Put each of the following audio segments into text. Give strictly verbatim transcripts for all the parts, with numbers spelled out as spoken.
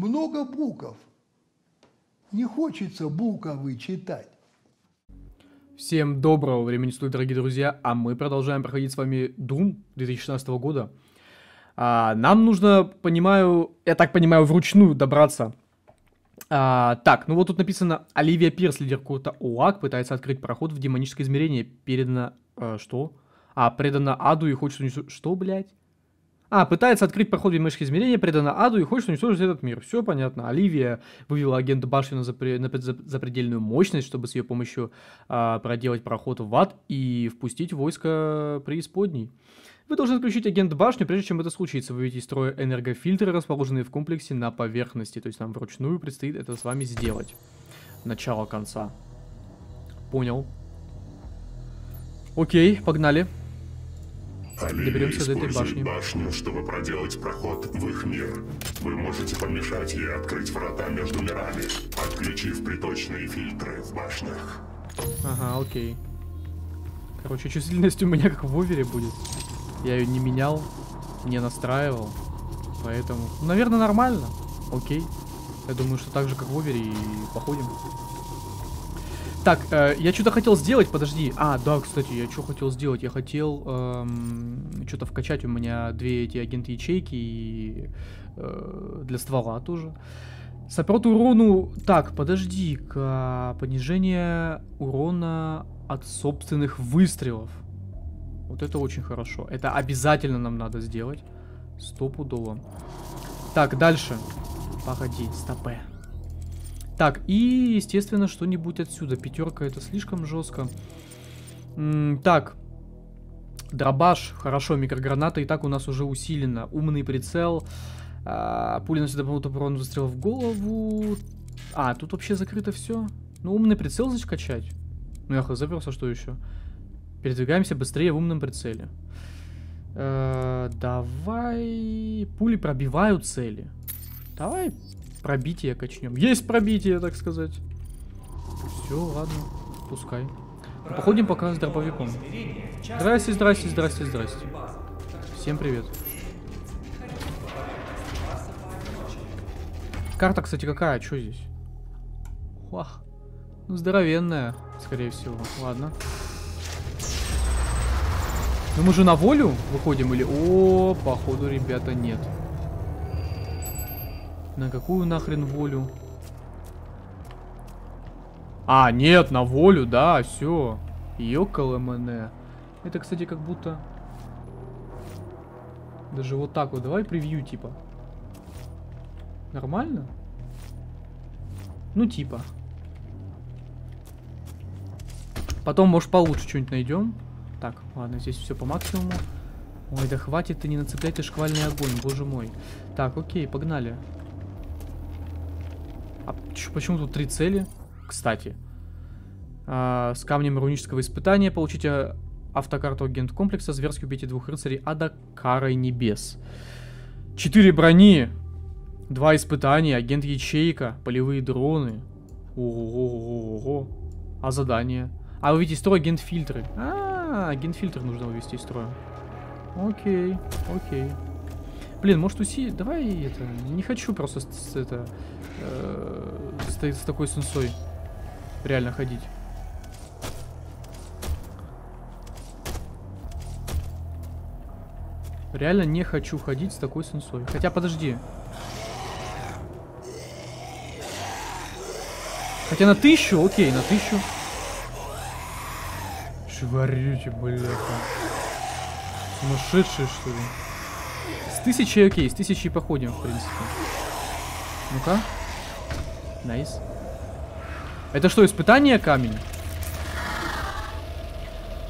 много букв. Не хочется буквы читать. Всем доброго времени суток, дорогие друзья, а мы продолжаем проходить с вами Doom две тысячи шестнадцатого года. А, нам нужно, понимаю, я так понимаю, вручную добраться. А, так, ну вот тут написано: Оливия Пирс, лидер курта о а к, пытается открыть проход в демоническое измерение. Передано... Э, что? А, предано аду и хочет уничтожить... Что, блядь? А, пытается открыть проход в демоническое измерение, предано аду и хочет уничтожить этот мир. Все понятно. Оливия вывела Аргент-Башню на, запре... на запредельную мощность, чтобы с ее помощью а, проделать проход в ад и впустить войско преисподней. Вы должны отключить Аргент-Башню, прежде чем это случится. Выведите из строя энергофильтры, расположенные в комплексе на поверхности. То есть нам вручную предстоит это с вами сделать. Начало конца. Понял. Окей, погнали. Оливия использует башню, чтобы проделать проход в их мир. Вы можете помешать ей открыть врата между мирами, отключив приточные фильтры в башнях. Ага, окей. Короче, чувствительность у меня как в овере будет. Я ее не менял, не настраивал. Поэтому, наверное, нормально. Окей. Я думаю, что так же, как в овере, и походим. Так, э, я что-то хотел сделать, подожди. А, да, кстати, я что хотел сделать? Я хотел эм, что-то вкачать. У меня две эти агент-ячейки и, э, для ствола тоже. Сапёрт урону... Так, подожди-ка. Понижение урона от собственных выстрелов. Вот это очень хорошо. Это обязательно нам надо сделать. Стопудово. Так, дальше. Погоди, стопэ. Так, и, естественно, что-нибудь отсюда. Пятерка — это слишком жестко. М-м, так. Дробаш. Хорошо, микрограната. И так у нас уже усилено. Умный прицел. А-а, пуля носит дополнительный урон выстрела в голову. А, тут вообще закрыто все. Ну, умный прицел значит качать. Ну, я заперся, что еще? Передвигаемся быстрее в умном прицеле. А-а, давай. Пули пробивают цели. Давай. Пробитие качнем. Есть пробитие, так сказать. Все, ладно, пускай. Походим пока с дробовиком. Здрасте, здрасте, здрасте, здрасте. Всем привет. Карта, кстати, какая? Что здесь? Вах. Ну, здоровенная, скорее всего. Ладно. Ну, мы же на волю выходим или... О, походу, ребята, нет. На какую нахрен волю? А, нет, на волю, да, все. Ёкаламэне. Это, кстати, как будто... Даже вот так вот. Давай превью, типа. Нормально? Ну, типа. Потом, может, получше что-нибудь найдем. Так, ладно, здесь все по максимуму. Ой, да хватит, ты не нацепляйте шквальный огонь, боже мой. Так, окей, погнали. А почему тут три цели? Кстати. А, с камнем рунического испытания получите автокарту агент-комплекса. Зверски убейте двух рыцарей ада карой небес. Четыре брони. Два испытания. Агент-ячейка. Полевые дроны. Ого-го-го-го. А задание? А, выведите из строя агент-фильтры. А, агент-фильтр нужно вывести из строя. Окей, окей. Блин, может усилить? Давай это... Не хочу просто с, это, э, с, с такой сенсой реально ходить. Реально не хочу ходить с такой сенсой. Хотя, подожди. Хотя на тысячу, окей, на тысячу. Шварюте, бляха. Сумасшедшие, что ли? С тысячей, окей, с тысячей походим, в принципе. Ну-ка. Найс. Это что, испытание камень?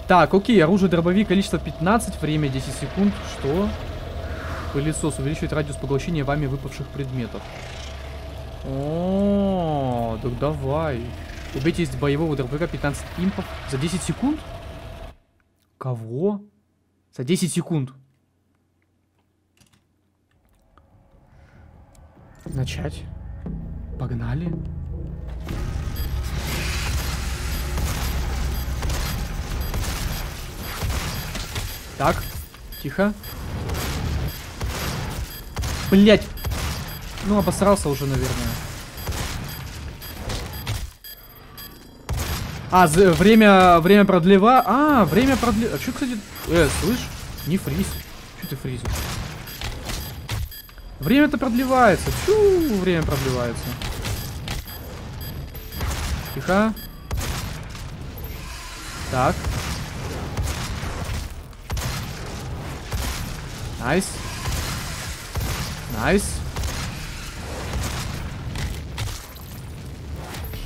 Так, окей, оружие дробовик, количество пятнадцать, время десять секунд. Что? Пылесос увеличивает радиус поглощения вами выпавших предметов. О, так давай. Убейте из боевого дробовика пятнадцать импов за десять секунд? Кого? За десять секунд. Начать. Погнали. Так, тихо. Блять. Ну, обосрался уже, наверное. А, время, время продлева. А, время продлева. А что, кстати... Э, слышь, не фриз. Что ты фризишь? Время-то продлевается. Чу, время продлевается. Тихо. Так. Найс. Найс.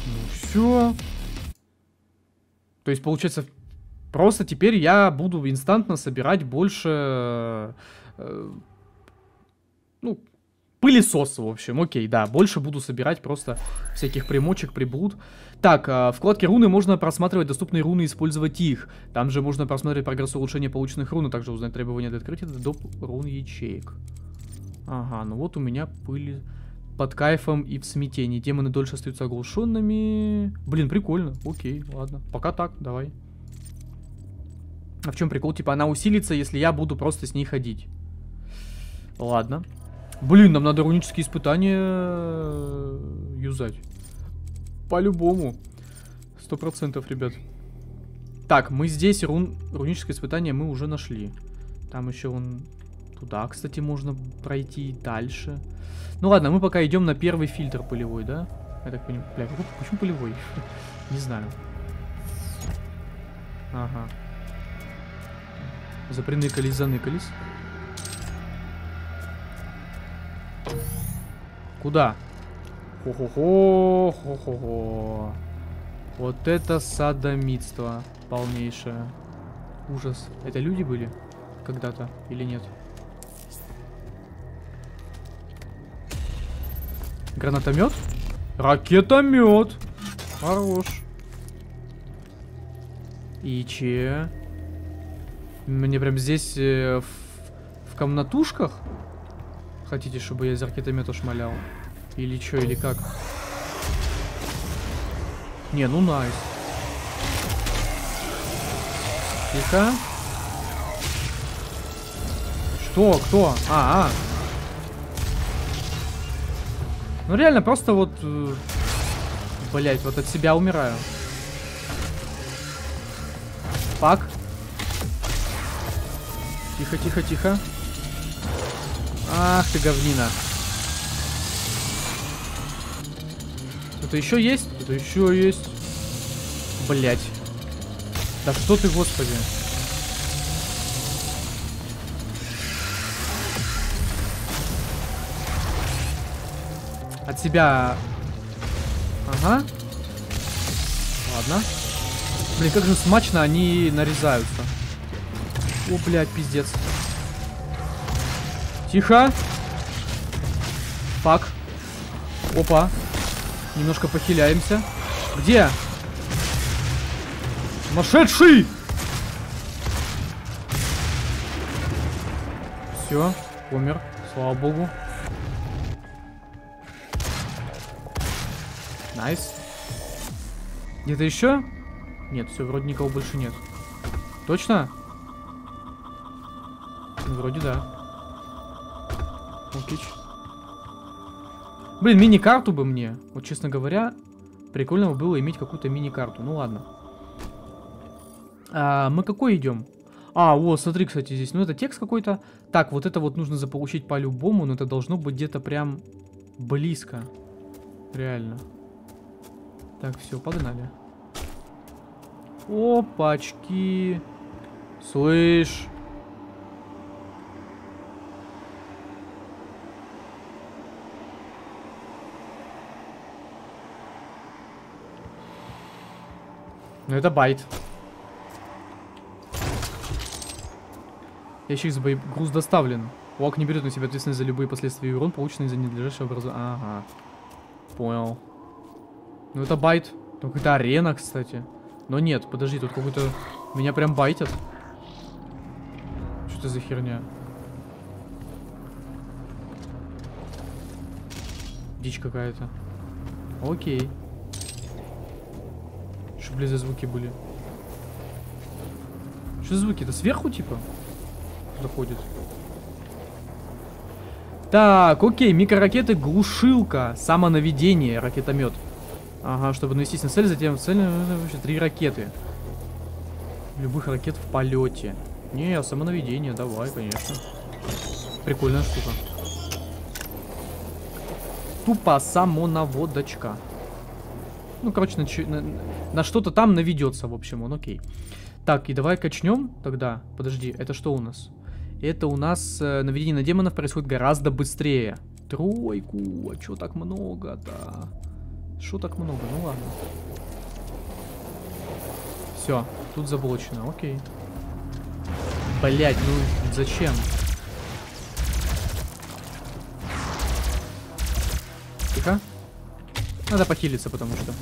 Ну все. То есть, получается, просто теперь я буду инстантно собирать больше... Э, ну, пылесос, в общем, окей, да. Больше буду собирать просто всяких примочек, приблуд. Так, э, в вкладке руны можно просматривать доступные руны и использовать их. Там же можно просмотреть прогресс улучшения полученных рун, а также узнать требования для открытия доп. Рун ячеек. Ага, ну вот у меня пыль под кайфом и в смятении. Демоны дольше остаются оглушенными. Блин, прикольно. Окей, ладно. Пока так, давай. А в чем прикол? Типа она усилится, если я буду просто с ней ходить. Ладно. Блин, нам надо рунические испытания юзать. По-любому. Сто процентов, ребят. Так, мы здесь рун... руническое испытание мы уже нашли. Там еще он... Туда, кстати, можно пройти дальше. Ну ладно, мы пока идем на первый фильтр пылевой, да? Я так понимаю. Бля, почему пылевой? Не знаю. Ага. Заприныкались, заныкались. Куда? Хо-хо-хо, хо-хо-хо. Вот это садомитство полнейшее. Ужас. Это люди были когда-то или нет? Гранатомет? Ракетомет. Хорош. И че? Мне прям здесь э, в, в комнатушках? Хотите, чтобы я из ракетомета шмалял? Или чё, или как? Не, ну найс. Тихо. Что? Кто? А, а. Ну реально, просто вот... Блять, вот от себя умираю. Пак. Тихо, тихо, тихо. Ах ты говнина. Кто-то еще есть? Кто-то еще есть. Блять. Да что ты, господи. От себя... Ага. Ладно. Блин, как же смачно они нарезаются. О, блядь, пиздец. Тихо. Пак. Опа. Немножко похиляемся. Где? Сумасшедший! Все, умер. Слава богу. Найс. Где-то еще? Нет, все, вроде никого больше нет. Точно? Вроде да. Окич. Блин, мини-карту бы мне. Вот, честно говоря, прикольно было иметь какую-то мини-карту. Ну ладно. А, мы какой идем? А, вот, смотри, кстати, здесь. Ну, это текст какой-то. Так, вот это вот нужно заполучить по-любому, но это должно быть где-то прям близко. Реально. Так, все, погнали. Опачки. Слышь. Ну это байт. Ящик с боем. Груз доставлен. о а ка не берет на себя ответственность за любые последствия и урон, полученный из-за ненадлежащего образования. Ага. Понял. Ну это байт. Там какая-то арена, кстати. Но нет, подожди, тут какой-то... Меня прям байтят. Что это за херня? Дичь какая-то. Окей. Что, блин, за звуки были? Что за звуки? Это сверху, типа? Доходит. Так, окей, микроракеты, глушилка, самонаведение, ракетомет. Ага, чтобы нанести на цель, затем цель, вообще три ракеты. Любых ракет в полете. Не, самонаведение, давай, конечно. Прикольная штука. Тупо самонаводочка. Ну, короче, на, на, на что-то там наведется, в общем, он окей. Так, и давай качнем тогда. Подожди, это что у нас? Это у нас э, наведение на демонов происходит гораздо быстрее. Тройку, а чё так много-то? Что так много? Ну ладно. Все, тут заблочено, окей. Блять, ну зачем? Тихо. Надо похилиться, потому что.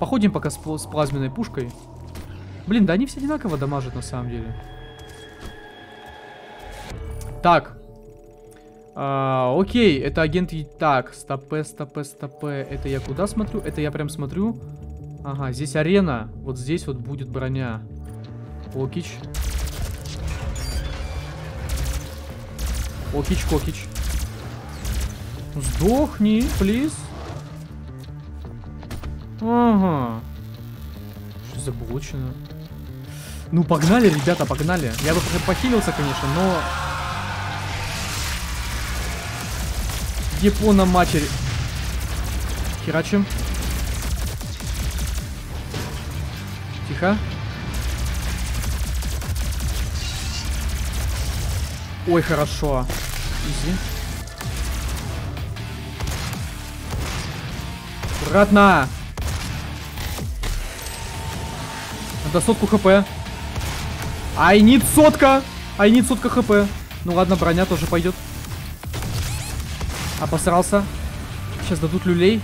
Походим пока с, с плазменной пушкой. Блин, да они все одинаково дамажат на самом деле. Так. А, окей, это агент... Так, стопе, стопе, стопе. Это я куда смотрю? Это я прям смотрю. Ага, здесь арена. Вот здесь вот будет броня. Окич. Окич, кокич. Сдохни, плиз. Ага. Что заблочено? Ну, погнали, ребята, погнали. Я бы похилился, конечно, но... Япона матери. Херачим. Тихо. Ой, хорошо. Изи. Аккуратно. До сотку хп. Ай, нет сотка. Ай, нет сотка хп. Ну ладно, броня тоже пойдет. Обосрался. Сейчас дадут люлей.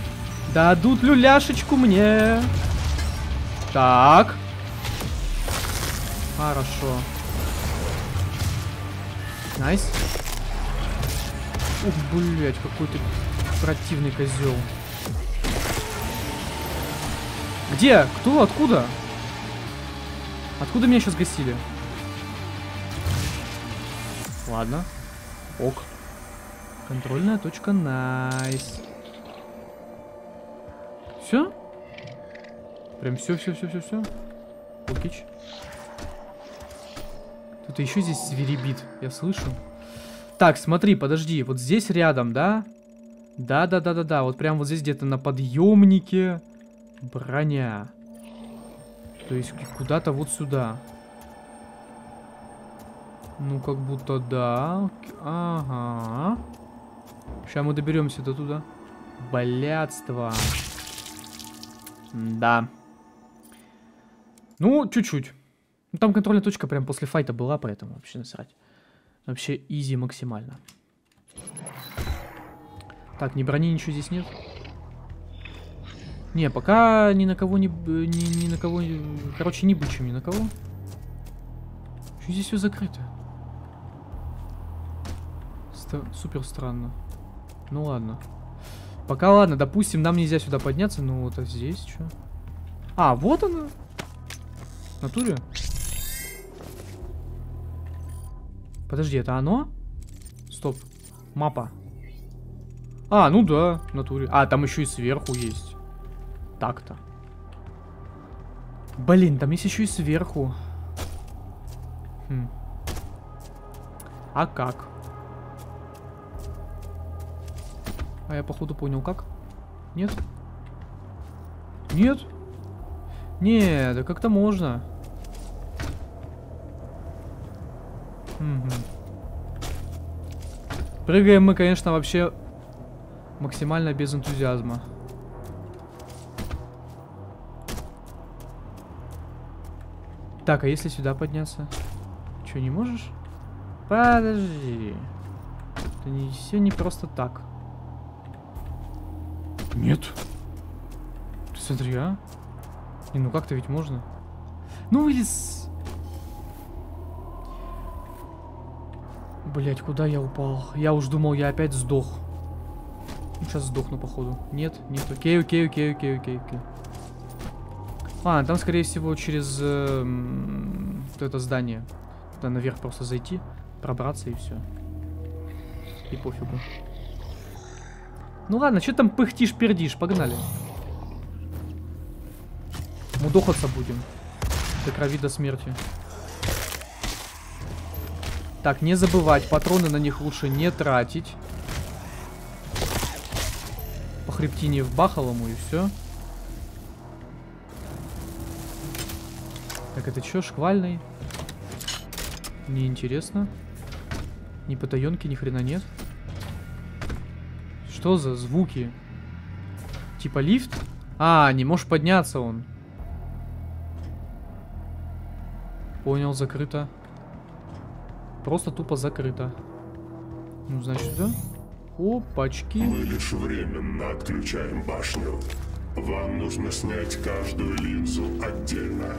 Дадут люляшечку мне. Так. Хорошо. Найс. Ух, блять, какой ты противный козел. Где? Кто? Откуда? Откуда меня сейчас гасили? Ладно. Ок. Контрольная точка. Найс. Все? Прям все, все, все, все, все. Окич. Тут еще здесь свиребит. Я слышу. Так, смотри, подожди. Вот здесь рядом, да? Да, да, да, да, да. Вот прям вот здесь где-то на подъемнике. Броня. То есть куда-то вот сюда. Ну, как будто да. Ага. Сейчас мы доберемся до туда. Блядство. Да. Ну, чуть-чуть. Ну, там контрольная точка прям после файта была, поэтому вообще насрать. Вообще изи максимально. Так, ни брони, ничего здесь нет. Не, пока ни на кого не... Ни, ни на кого... Короче, не бычим ни на кого. Что здесь все закрыто? Стар... Супер странно. Ну ладно. Пока ладно, допустим, нам нельзя сюда подняться. Ну вот, а здесь что? А, вот она. В натуре? Подожди, это оно? Стоп. Мапа. А, ну да, в натуре. А, там еще и сверху есть. Так-то. Блин, там есть еще и сверху. Хм. А как? А я, походу, понял, как? Нет? Нет? Не, да как-то можно. Угу. Прыгаем мы, конечно, вообще максимально без энтузиазма. Так, а если сюда подняться? Че, не можешь? Подожди. Это не, все не просто так. Нет. Ты смотри, а? Не, ну как-то ведь можно. Ну или с... Блять, куда я упал? Я уж думал, я опять сдох. Сейчас сдохну, походу. Нет, нет. Окей, окей, окей, окей, окей, окей. А, там, скорее всего, через э, это здание. Туда наверх просто зайти. пробраться и все. И пофигу. Ну ладно, что там пыхтишь-пердишь, погнали. Мудохаться будем. До крови, до смерти. Так, не забывать, патроны на них лучше не тратить. По хребтине вбахал ему и все. Так, это что, шквальный? Неинтересно. Ни потаенки, ни хрена нет. Что за звуки? Типа лифт? А, не можешь подняться он. Понял, закрыто. Просто тупо закрыто. Ну, значит, да? Опачки. Мы лишь временно отключаем башню. Вам нужно снять каждую линзу отдельно.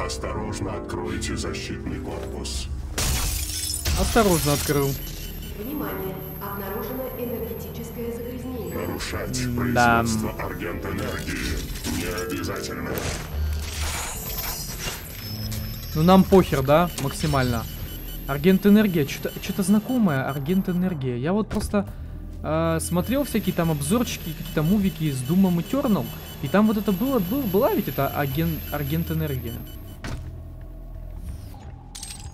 Осторожно откройте защитный корпус. Осторожно открыл. Внимание, обнаружено энергетическое загрязнение. Нарушать производство аргент энергии не обязательно. Ну нам похер, да? Максимально. Аргент энергия, что-то знакомое. Аргент энергия. Я вот просто э, смотрел всякие там обзорчики, какие-то мувики с Doom и Терном. И там вот это было, был, была ведь это аген, аргент энергия.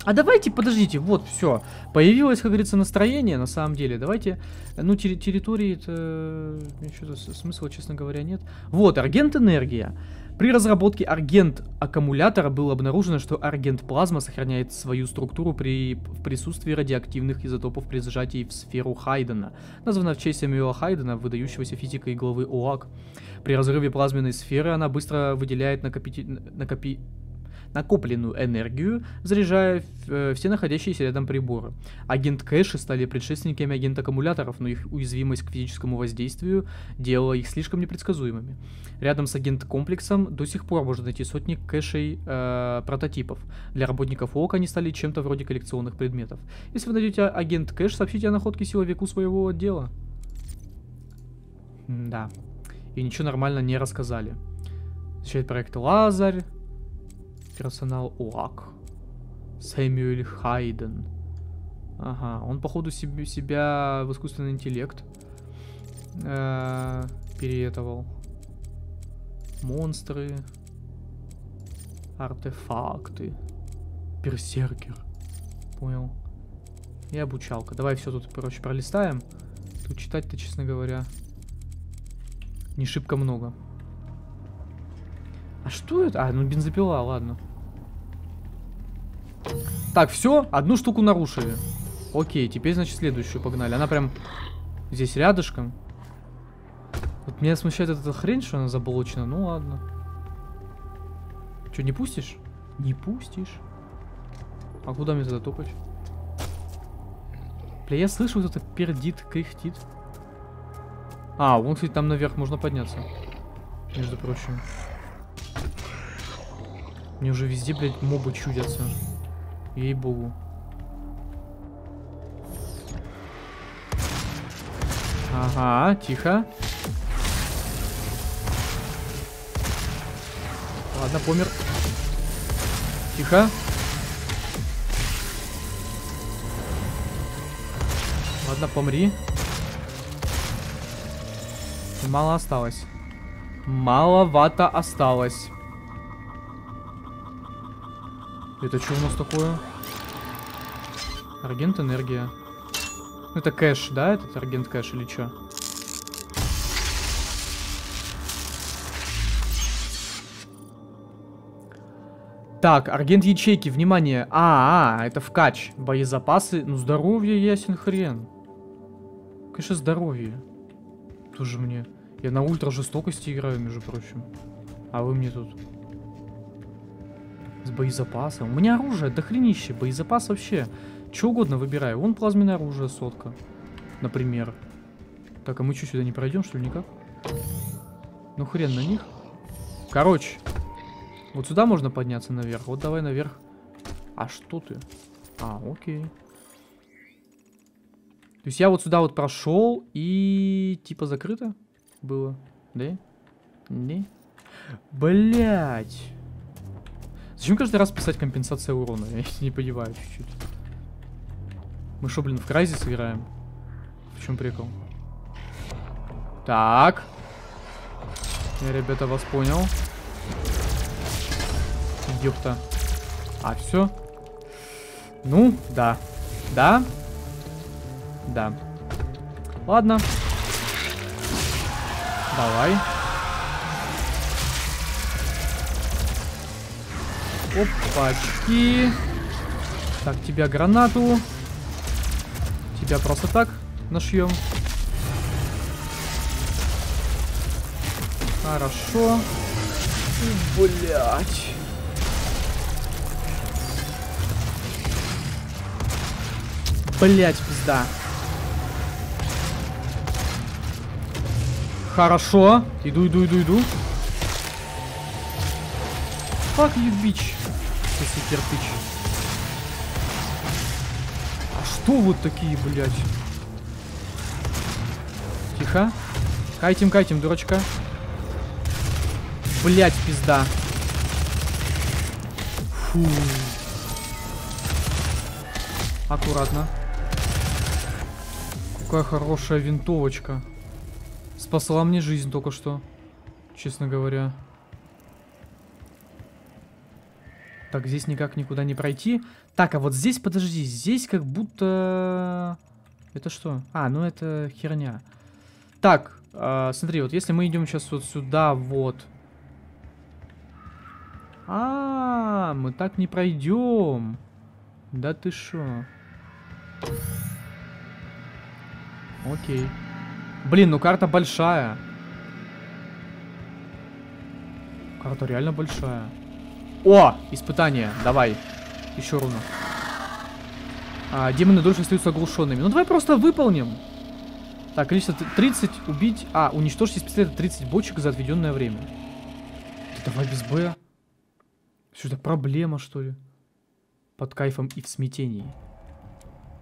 А давайте, подождите, вот, все. Появилось, как говорится, настроение, на самом деле. Давайте, ну, территории-то... Что-то смысла, честно говоря, нет. Вот, аргент-энергия. При разработке аргент-аккумулятора было обнаружено, что аргент-плазма сохраняет свою структуру при в присутствии радиоактивных изотопов при сжатии в сферу Хайдена. Названа в честь Samuel Hayden, выдающегося физика и главы о а ка. При разрыве плазменной сферы она быстро выделяет накопитель... накопи... накопленную энергию, заряжая э, все находящиеся рядом приборы. Агент-кэши стали предшественниками агент-аккумуляторов, но их уязвимость к физическому воздействию делала их слишком непредсказуемыми. Рядом с агент-комплексом до сих пор можно найти сотни кэшей э, прототипов. Для работников о а ка они стали чем-то вроде коллекционных предметов. Если вы найдете агент-кэш, сообщите о находке силовику своего отдела. М да. И ничего нормально не рассказали. Защищает проект Лазарь. Персонал о а ка. Сэмюэль Хайден. Ага, он походу себе, себя в искусственный интеллект э, переэтовал. Монстры. Артефакты. Берсеркер. Понял. И обучалка. Давай все тут, короче, пролистаем. Тут читать-то, честно говоря, не шибко много. А что это? А, ну бензопила, ладно. Так, все, одну штуку нарушили. Окей, теперь, значит, следующую погнали. Она прям здесь рядышком. Вот меня смущает эта хрень, что она заблочена. Ну ладно. Че, не пустишь? Не пустишь. А куда мне тогда топать? Бля, я слышу, кто-то пердит, кряхтит. А, вон, кстати, там наверх можно подняться. Между прочим. Мне уже везде, блядь, мобы чудятся. Ей-богу. Ага, тихо. Ладно, помер. Тихо. Ладно, помри. Мало осталось. Маловато осталось. Это что у нас такое? Аргент энергия. Это кэш, да? Этот аргент кэш или что? Так, аргент ячейки, внимание. А, а, это вкач. Боезапасы. Ну, здоровье ясен хрен. Конечно, здоровье. Тоже мне. Я на ультра жестокости играю, между прочим. А вы мне тут... С боезапасом. У меня оружие дохренище. Боезапас вообще. Че угодно выбираю. Вон плазменное оружие, сотка. Например. Так, а мы что, сюда не пройдем, что ли, никак? Ну хрен на них. Короче. Вот сюда можно подняться наверх. Вот давай наверх. А что ты? А, окей. То есть я вот сюда вот прошел и... Типа закрыто было. Да? Да? Блять. Зачем каждый раз писать компенсация урона? Я не понимаю чуть-чуть. Мы что, блин, в Крайзис играем? В чем прикол? Так. Я, ребята, вас понял. Ёпта. А, все. Ну, да. Да. Да. Ладно. Давай. Опачки. Так, тебя гранату. Тебя просто так нашьем. Хорошо. Блять. Блять, пизда. Хорошо. Иду, иду, иду, иду. Fuck you, bitch. Если кирпич. А что вот такие, блядь? Тихо. Кайтим, кайтим, дурочка. Блядь, пизда. Фу. Аккуратно. Какая хорошая винтовочка. Спасла мне жизнь только что, честно говоря. Так, здесь никак никуда не пройти. Так, а вот здесь, подожди, здесь как будто... Это что? А, ну это херня. Так, э, смотри, вот если мы идем сейчас вот сюда, вот. А, -а, -а мы так не пройдем. Да ты шо? Окей. Блин, ну карта большая. Карта реально большая. О, испытание, давай. Еще руна. А, демоны дольше остаются оглушенными. Ну давай просто выполним. Так, количество тридцать убить. А, уничтожьте из пистолета тридцать бочек за отведенное время. Да давай без Б. Что-то проблема, что ли? Под кайфом и в смятении.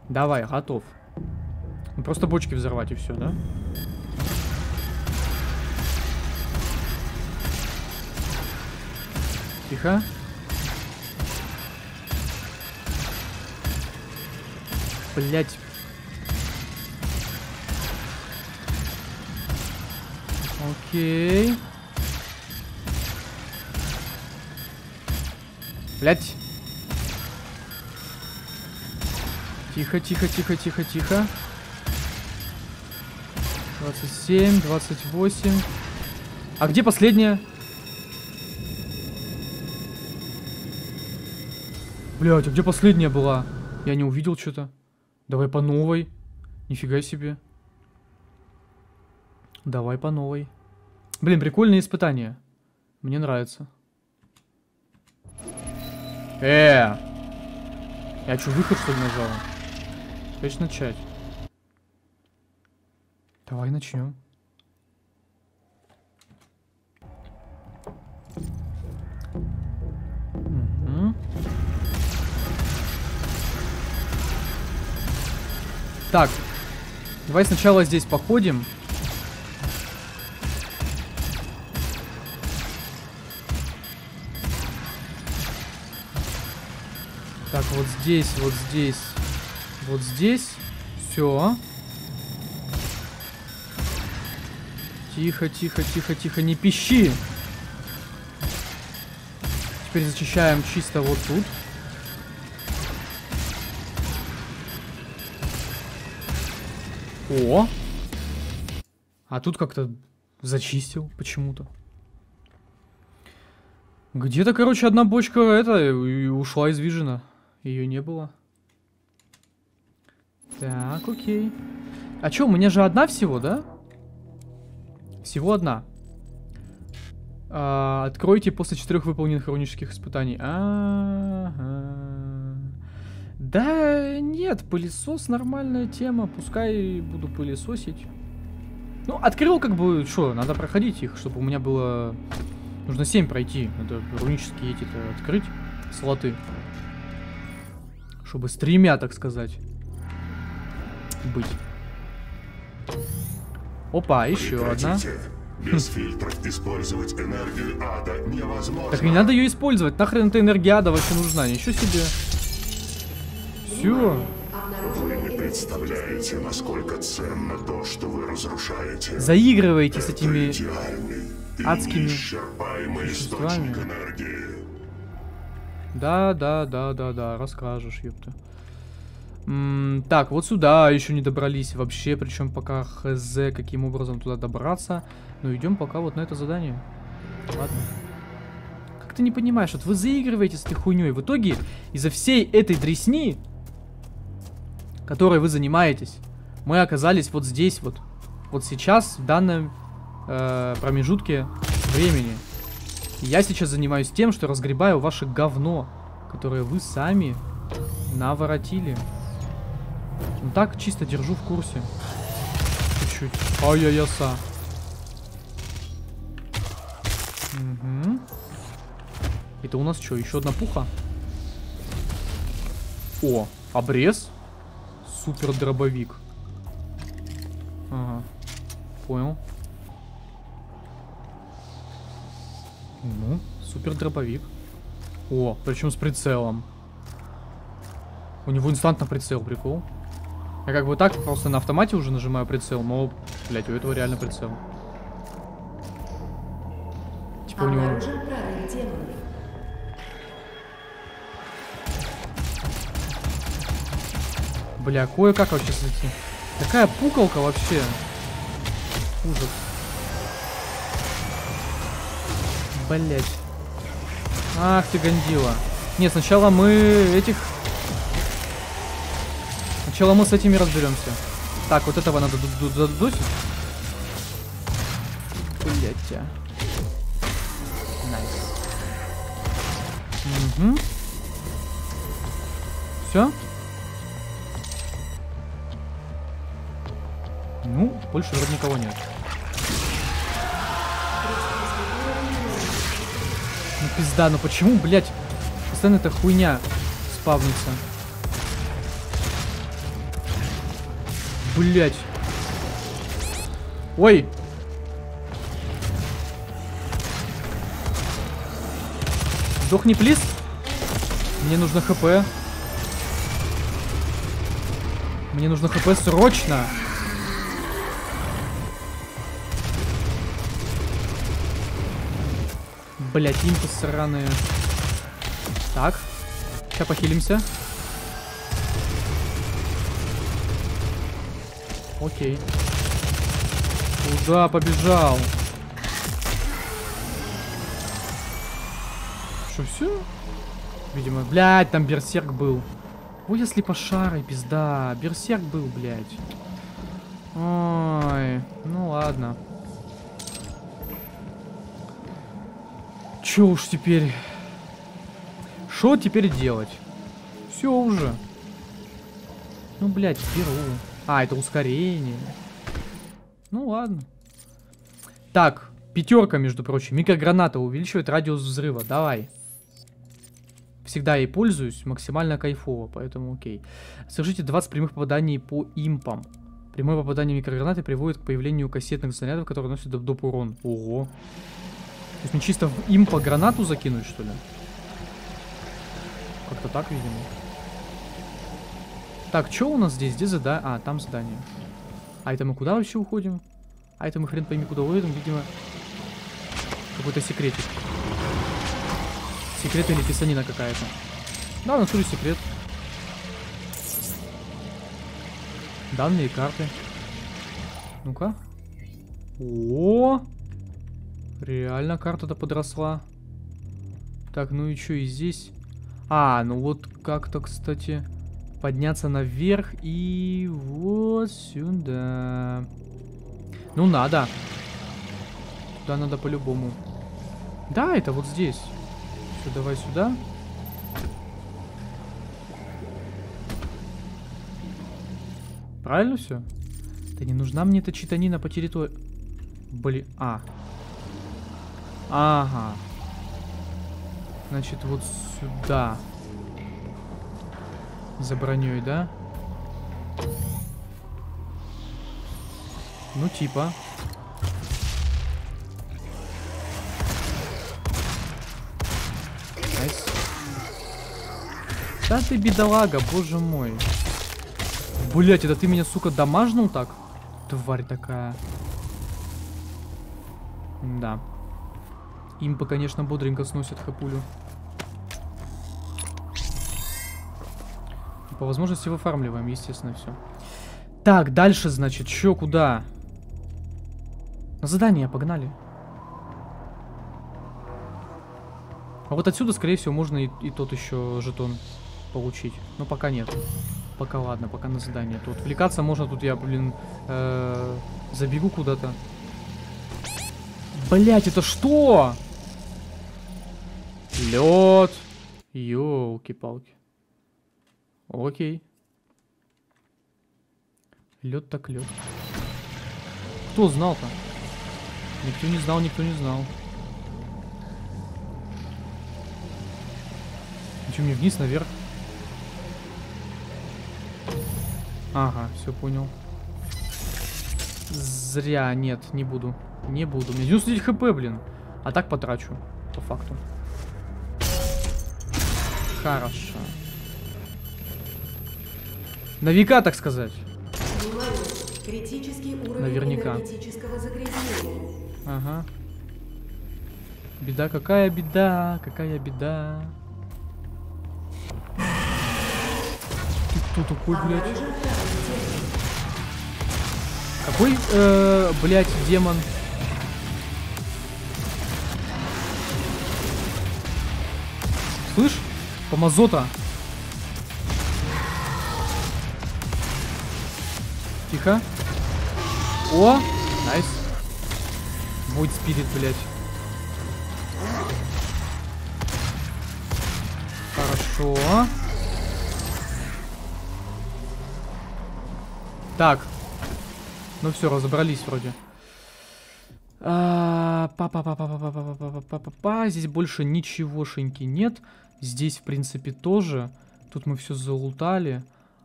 Давай, готов. Ну, просто бочки взорвать и все, да? Тихо. Блять. Окей. Блять. Тихо, тихо, тихо, тихо, тихо. двадцать семь, двадцать восемь. А где последняя? Блять, а где последняя была? Я не увидел что-то. Давай по новой. Нифига себе. Давай по новой. Блин, прикольные испытания. Мне нравится. Э! Я что, выход что ли нажал? Хочешь начать? Давай начнем. Так, давай сначала здесь походим. Так, вот здесь, вот здесь, вот здесь. Все. Тихо, тихо, тихо, тихо, не пищи. Теперь зачищаем чисто вот тут. О! А тут как-то зачистил почему-то. Где-то, короче, одна бочка это ушла из вижена. Ее не было. Так, окей. А чё, у меня же одна всего, да? Всего одна. А, откройте после четырех выполненных хронических испытаний. А-а-а. Да нет, пылесос нормальная тема, пускай буду пылесосить. Ну, открыл как бы, что, надо проходить их, чтобы у меня было... Нужно семь пройти, надо рунические эти-то открыть, слоты. Чтобы с тремя, так сказать, быть. Опа, еще одна. Без фильтров использовать энергию ада невозможно. Так не надо ее использовать, нахрен эта энергия ада вообще нужна, ничего себе. Все. представляете, насколько ценно то, что вы разрушаете. Заигрываете с этими адскими существами. Да, да, да, да, да, расскажешь, ёпта. М-м, так, вот сюда еще не добрались вообще, причем пока хз, каким образом туда добраться. Но идем пока вот на это задание. Ладно. Как ты не понимаешь, вот вы заигрываете с этой хуйней. В итоге из-за всей этой дресни, которой вы занимаетесь, мы оказались вот здесь вот. Вот сейчас, в данном э, промежутке времени. И я сейчас занимаюсь тем, что разгребаю ваше говно, которое вы сами наворотили. Ну так чисто держу в курсе. Чуть-чуть. Ай-яй-яса. Угу. Это у нас что, еще одна пуха? О, обрез. Супер дробовик. Ага. Понял. Ну, супер дробовик. О, причем с прицелом. У него инстантно прицел, прикол. Я как бы так просто на автомате уже нажимаю прицел, но, блядь, у этого реально прицел. Типа у него... Бля, кое-как вообще зайти. Такая пукалка вообще. Ужас. Блять. Ах ты, гандила. Нет, сначала мы этих... Сначала мы с этими разберемся. Так, вот этого надо додосить. Блять, тебя. Найс. Угу. Все? Ну, больше вроде никого нет. Ну пизда, ну почему, блядь, постоянно эта хуйня спавнится? Блядь. Ой! Сдохни, плиз. Мне нужно хп. Мне нужно хп срочно. Блять, импы сраные. Так. Сейчас похилимся. Окей. Куда побежал? Что, все? Видимо, блять, там берсерк был. Ой, если по шарой, пизда. Берсерк был, блять. Ой, ну ладно. Чё уж теперь? Что теперь делать? Все уже. Ну, блядь, беру. А, это ускорение. Ну, ладно. Так, пятерка, между прочим. Микрограната увеличивает радиус взрыва. Давай. Всегда ей пользуюсь. Максимально кайфово, поэтому окей. Совершите двадцать прямых попаданий по импам. Прямое попадание микрогранаты приводит к появлению кассетных снарядов, которые носят доп. Урон. Ого. То есть мне чисто в импа гранату закинуть, что ли? Как-то так, видимо. Так, что у нас здесь? Здесь задание. А, там задание. А это мы куда вообще уходим? А это мы хрен пойми куда уедем, видимо. Какой-то секретик. Секрет или писанина какая-то. Да, у нас уже секрет. Данные карты. Ну-ка. О-о-о! Реально карта-то подросла. Так, ну и что и здесь? А, ну вот как-то, кстати, подняться наверх и вот сюда. Ну надо. Туда надо по-любому. Да, это вот здесь. Все, давай сюда. Правильно все? Да не нужна мне эта читанина по территории. Блин, а. Ага. Значит, вот сюда. За броней, да? Ну, типа. Найс. Да ты бедолага, боже мой. Блять, это ты меня, сука, дамажнул так? Тварь такая. Да. Импа, конечно, бодренько сносит хапулю. По возможности выфармливаем, естественно, все. Так, дальше, значит, чё, куда? На задание, погнали. А вот отсюда, скорее всего, можно и, и тот еще жетон получить. Но пока нет. Пока ладно, пока на задание. Тут отвлекаться можно, тут я, блин, э -э забегу куда-то. Блять, это что? Лед. Ёлки-палки. Окей. Лед так лед. Кто знал-то? Никто не знал, никто не знал. Ничего, мне вниз, наверх. Ага, все понял. Зря, нет, не буду. Не буду. Мне девяносто девять хп, блин. А так потрачу, по факту. Хорошо. На века, так сказать. Критический уровень наверняка. Ага. Беда, какая беда, какая беда. Ты кто такой, блядь? Какой, э, блядь, демон? Слышь? Помазота. Тихо. О, найс. Будь спирит, блядь. Хорошо. Так. Ну все, разобрались вроде. Па-па-па-па-па-па-па-па-па-па-па. Здесь больше ничегошеньки нет. Здесь, в принципе, тоже. Тут мы все залутали.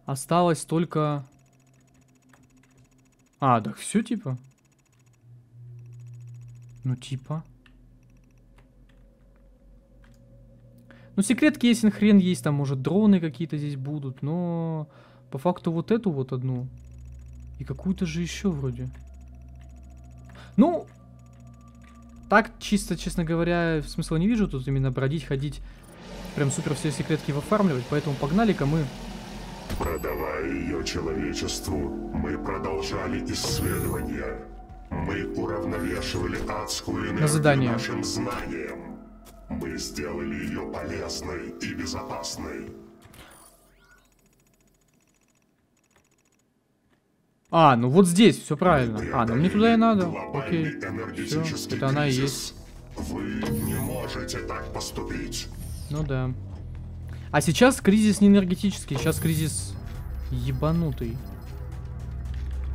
Осталось только... А, так все типа? Ну типа. Ну секретки есть, хрен есть, там может дроны какие-то здесь будут, но по факту вот эту вот одну. И какую-то же еще вроде. Ну, так чисто, честно говоря, смысла не вижу тут именно бродить, ходить. Прям супер все секретки выфармливать, поэтому погнали-ка мы. Продавая ее человечеству, мы продолжали исследования. Мы уравновешивали адскую энергию нашим знанием. Мы сделали ее полезной и безопасной. А, ну вот здесь все правильно. А, ну мне туда и надо. Окей. Все, это она и есть. Вы не можете так поступить. Ну да. А сейчас кризис не энергетический, сейчас кризис ебанутый.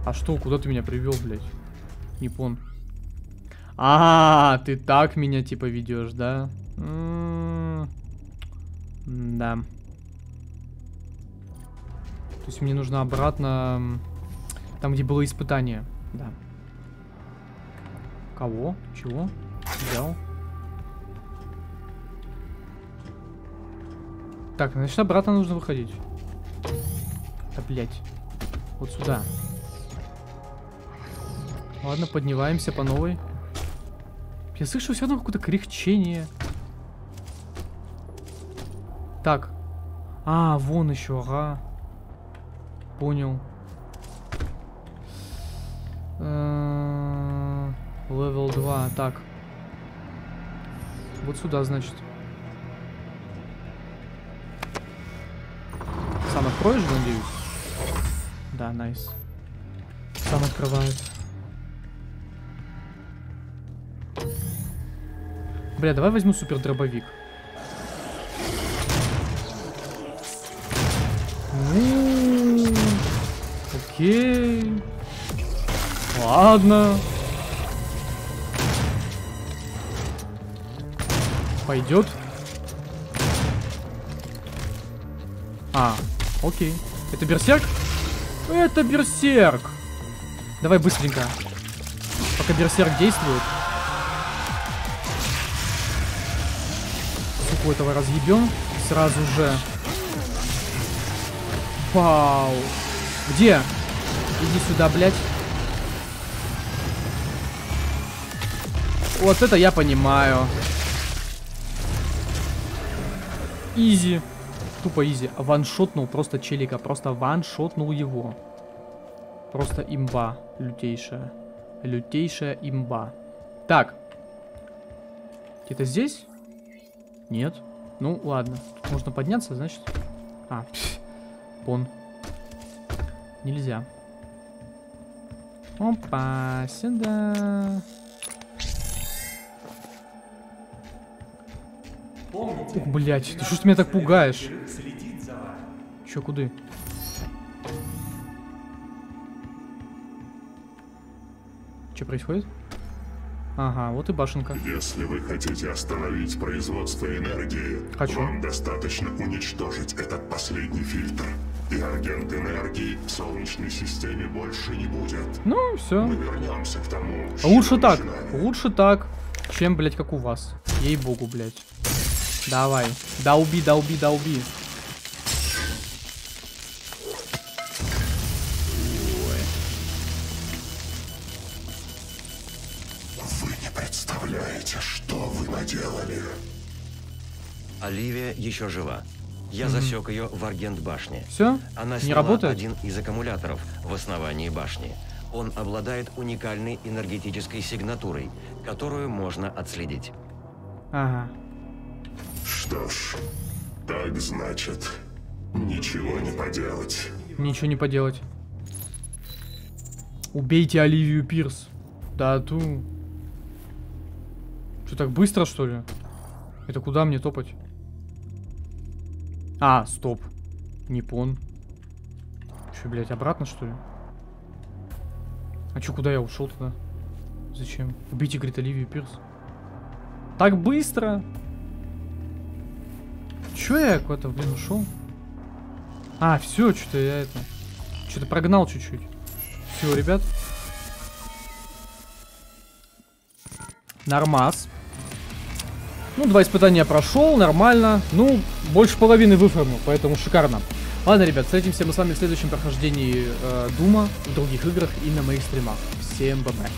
А что, куда ты меня привел, блядь? Япон. А, ты так меня типа ведешь, да? Да. То есть мне нужно обратно там, где было испытание. Да. Кого? Чего? Взял. Так, значит, обратно нужно выходить. Да, блядь. Вот сюда. Ладно, поднимаемся по новой. Я слышу все равно какое-то кряхтение. Так. А, вон еще, ага. Понял. Левел два, так. Вот сюда, значит. Сам откроешь, надеюсь? Да, найс. Сам открывает. Бля, давай возьму супер дробовик. Окей. Ладно. Пойдет. А. Окей. Это берсерк? Это берсерк! Давай быстренько. Пока берсерк действует. Суку этого разъебем. Сразу же. Вау. Где? Иди сюда, блядь. Вот это я понимаю. Изи. Тупо изи. Ваншотнул просто челика. Просто ваншотнул его. Просто имба. Лютейшая. Лютейшая имба. Так. Где-то здесь? Нет. Ну, ладно. Тут можно подняться, значит. А. Пон. Нельзя. Опа, сюда. Помните, блять, ты что ж ты меня так пугаешь? Че, куды? Че происходит? Ага, вот и башенка. Если вы хотите остановить производство энергии, Хочу. вам достаточно уничтожить этот последний фильтр. И аргент энергии в Солнечной системе больше не будет. Ну, все. Мы вернемся к тому. Лучше так. Начинаем. Лучше так, чем, блядь, как у вас. Ей-богу, блядь. Давай. Долби, долби, долби. Вы не представляете, что вы наделали. Оливия еще жива. Я mm-hmm. засек ее в Аргент-башне. Все? Она сняла не работает? один из аккумуляторов в основании башни. Он обладает уникальной энергетической сигнатурой, которую можно отследить. Ага. Что ж, так значит, ничего не поделать. Ничего не поделать. Убейте Оливию Пирс. Да ту. Что, так быстро, что ли? Это куда мне топать? А, стоп. Непон. Че, блядь, обратно, что ли? А че, куда я ушел тогда? Зачем? Убейте, говорит, Оливию Пирс. Так быстро! Че я куда-то, блин, ушел? А, все, что-то я это... Что-то прогнал чуть-чуть. Все, ребят. Нормас. Ну, два испытания прошел, нормально. Ну, больше половины выформил, поэтому шикарно. Ладно, ребят, встретимся мы с вами в следующем прохождении э, Дума, в других играх и на моих стримах. Всем бай-бай.